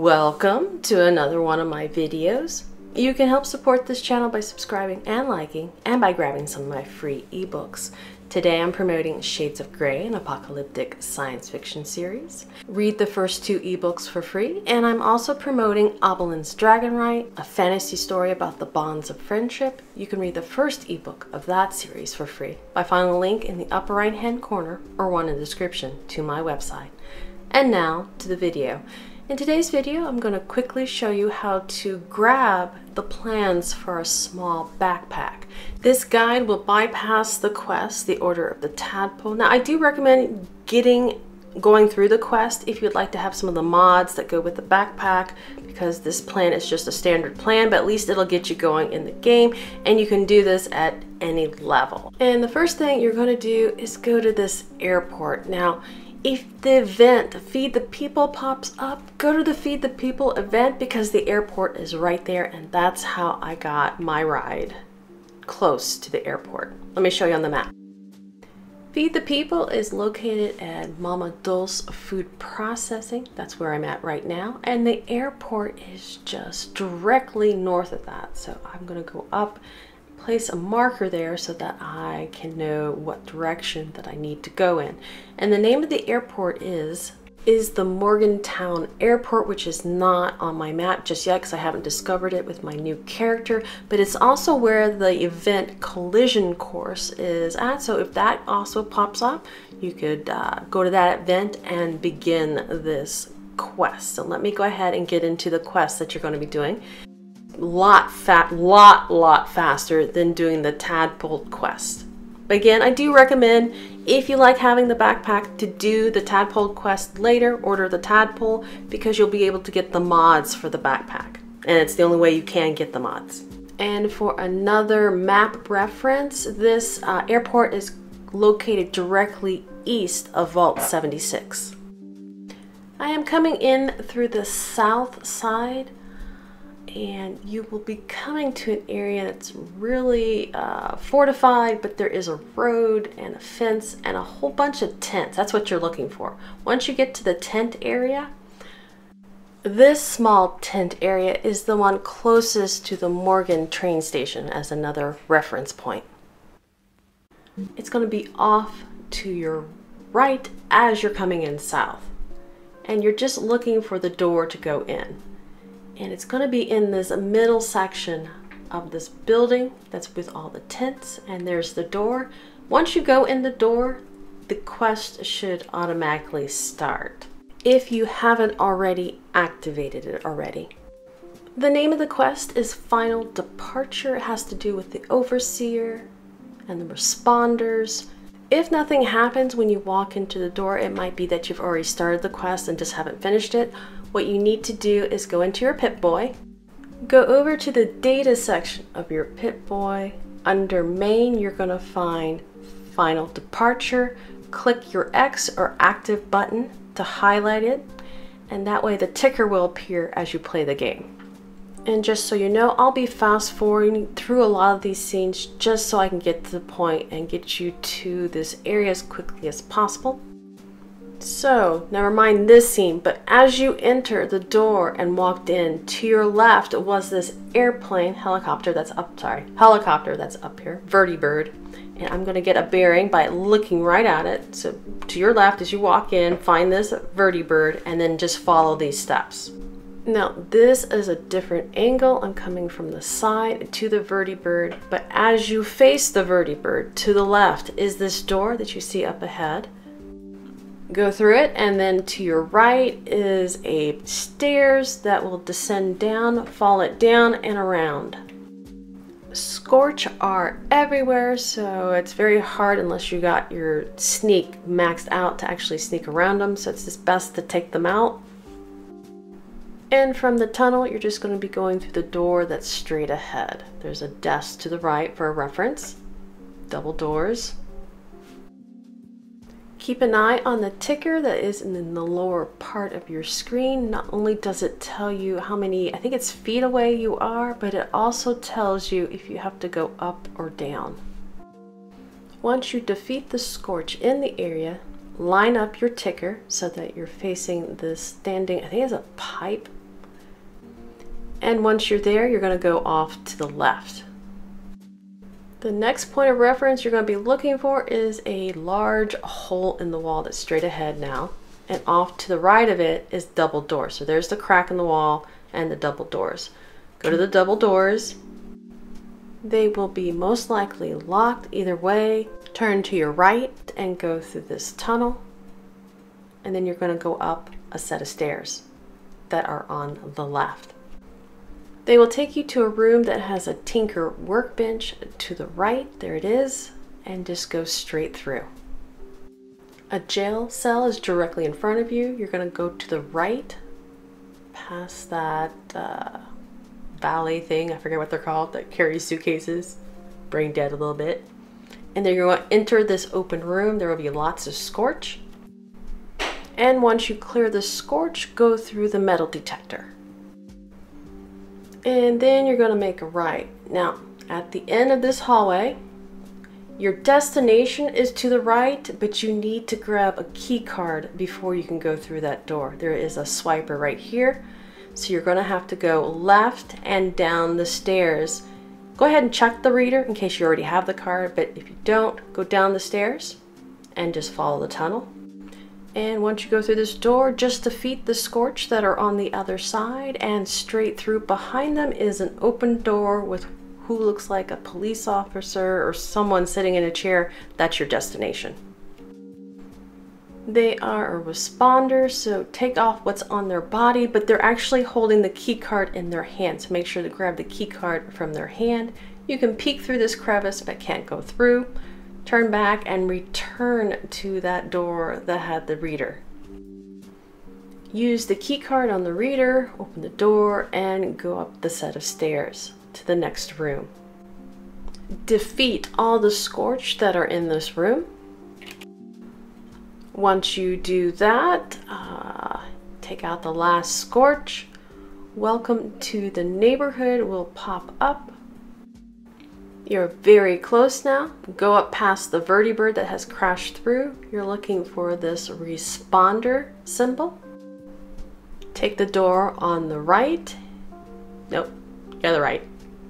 Welcome to another one of my videos. You can help support this channel by subscribing and liking, and by grabbing some of my free ebooks. Today I'm promoting Shades of Grey, an apocalyptic science fiction series. Read the first two ebooks for free, and I'm also promoting Obelin's Dragon Rite, a fantasy story about the bonds of friendship. You can read the first ebook of that series for free by finding a link in the upper right hand corner or one in the description to my website. And now to the video. In today's video, I'm going to quickly show you how to grab the plans for a small backpack. This guide will bypass the quest, the Order of the Tadpole. Now, I do recommend going through the quest if you'd like to have some of the mods that go with the backpack, because this plan is just a standard plan, but at least it'll get you going in the game, and you can do this at any level. And the first thing you're going to do is go to this airport. Now, if the event Feed the People pops up, go to the Feed the People event because the airport is right there, and that's how I got my ride close to the airport. Let me show you on the map. Feed the People is located at Mama Dolse's Food Processing. That's where I'm at right now, and the airport is just directly north of that. So I'm going to go up, place a marker there so that I can know what direction that I need to go in. And the name of the airport is the Morgantown Airport, which is not on my map just yet because I haven't discovered it with my new character, but it's also where the event Collision Course is at. So if that also pops up, you could go to that event and begin this quest. So let me go ahead and get into the quest that you're going to be doing. Lot faster than doing the tadpole quest. Again, I do recommend, if you like having the backpack, to do the tadpole quest later, Order the Tadpole, because you'll be able to get the mods for the backpack, and it's the only way you can get the mods. And for another map reference, this airport is located directly east of Vault 76. I am coming in through the south side, and you will be coming to an area that's really fortified, but there is a road and a fence and a whole bunch of tents. That's what you're looking for. Once you get to the tent area, this small tent area is the one closest to the Morgan train station as another reference point. It's going to be off to your right as you're coming in south, and you're just looking for the door to go in. And it's going to be in this middle section of this building that's with all the tents, and there's the door. Once you go in the door, the quest should automatically start if you haven't already activated it already. The name of the quest is Final Departure. It has to do with the overseer and the responders. If nothing happens when you walk into the door, it might be that you've already started the quest and just haven't finished it. What you need to do is go into your Pip-Boy, go over to the data section of your Pip-Boy. Under main, you're going to find Final Departure. Click your X or active button to highlight it, and that way the ticker will appear as you play the game. And just so you know, I'll be fast forwarding through a lot of these scenes just so I can get to the point and get you to this area as quickly as possible. So, never mind this scene, but as you enter the door and walked in, to your left was this helicopter that's up here, Vertibird. And I'm going to get a bearing by looking right at it. So, to your left as you walk in, find this Vertibird and then just follow these steps. Now, this is a different angle. I'm coming from the side to the Vertibird, but as you face the Vertibird, to the left is this door that you see up ahead. Go through it, and then to your right is a stairs that will descend down, fall it down, and around. Scorch are everywhere, so it's very hard unless you got your sneak maxed out to actually sneak around them, so it's just best to take them out. And from the tunnel, you're just going to be going through the door that's straight ahead. There's a desk to the right for a reference. Double doors. Keep an eye on the ticker that is in the lower part of your screen. Not only does it tell you how many, I think it's feet away you are, but it also tells you if you have to go up or down. Once you defeat the Scorch in the area, line up your ticker so that you're facing this standing, I think it's a pipe And once you're there, you're going to go off to the left. The next point of reference you're going to be looking for is a large hole in the wall that's straight ahead now. And off to the right of it is double doors. So there's the crack in the wall and the double doors. Go to the double doors. They will be most likely locked either way. Turn to your right and go through this tunnel. And then you're going to go up a set of stairs that are on the left. They will take you to a room that has a tinker workbench to the right. There it is. And just go straight through. A jail cell is directly in front of you. You're going to go to the right, past that valet thing, I forget what they're called, that carries suitcases, brain dead a little bit. And then you're going to enter this open room. There will be lots of scorch. And once you clear the scorch, go through the metal detector. And then you're going to make a right. Now, at the end of this hallway, your destination is to the right, but you need to grab a key card before you can go through that door. There is a swiper right here. So you're going to have to go left and down the stairs. Go ahead and check the reader in case you already have the card, but if you don't, go down the stairs and just follow the tunnel. And once you go through this door, just defeat the scorch that are on the other side, and straight through behind them is an open door with who looks like a police officer or someone sitting in a chair. That's your destination. They are a responder, so take off what's on their body, but they're actually holding the key card in their hand, so make sure to grab the key card from their hand. You can peek through this crevice but can't go through. Turn back and return to that door that had the reader. Use the key card on the reader, open the door, and go up the set of stairs to the next room. Defeat all the scorch that are in this room. Once you do that, take out the last scorch. Welcome to the neighborhood will pop up. You're very close now. Go up past the Vertibird that has crashed through. You're looking for this responder symbol. Take the door on the right. Nope. Yeah, the right.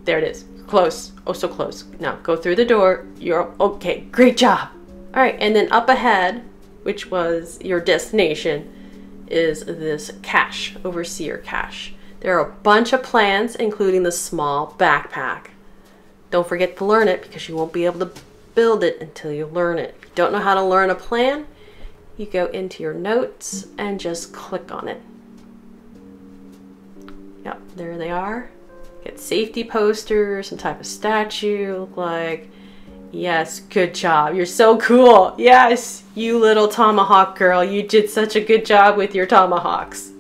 There it is. Close. Oh, so close. Now go through the door. You're okay. Great job. All right. And then up ahead, which was your destination, is this cache, overseer cache. There are a bunch of plans, including the small backpack. Don't forget to learn it because you won't be able to build it until you learn it. If you don't know how to learn a plan, you go into your notes and just click on it. Yep, there they are. Get safety posters, some type of statue, look like. Yes, good job. You're so cool. Yes, you little tomahawk girl. You did such a good job with your tomahawks.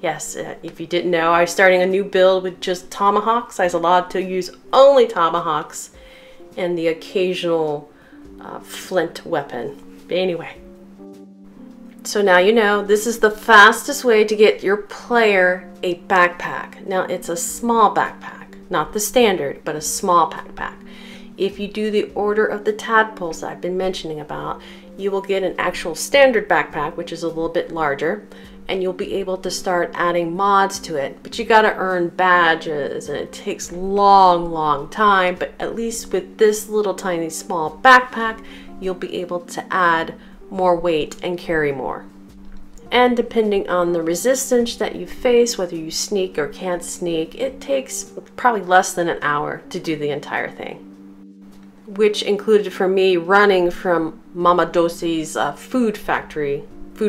Yes, if you didn't know, I was starting a new build with just tomahawks. I was allowed to use only tomahawks and the occasional flint weapon. But anyway. So now you know this is the fastest way to get your player a backpack. Now it's a small backpack, not the standard, but a small backpack. If you do the Order of the Tadpoles that I've been mentioning about, you will get an actual standard backpack, which is a little bit larger, and you'll be able to start adding mods to it. But you gotta earn badges, and it takes long time, but at least with this little tiny small backpack, you'll be able to add more weight and carry more. And depending on the resistance that you face, whether you sneak or can't sneak, it takes probably less than an hour to do the entire thing, which included for me running from Mama Dolse's food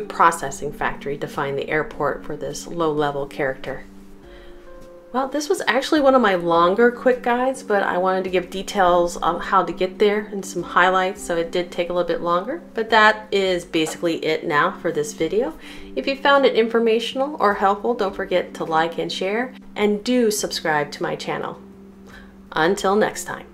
processing factory to find the airport for this low-level character. Well, this was actually one of my longer quick guides, but I wanted to give details on how to get there and some highlights, so it did take a little bit longer. But that is basically it now for this video. If you found it informational or helpful, don't forget to like and share, and do subscribe to my channel. Until next time.